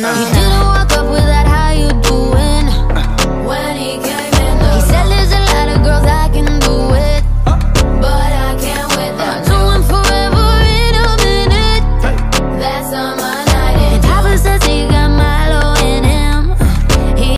no.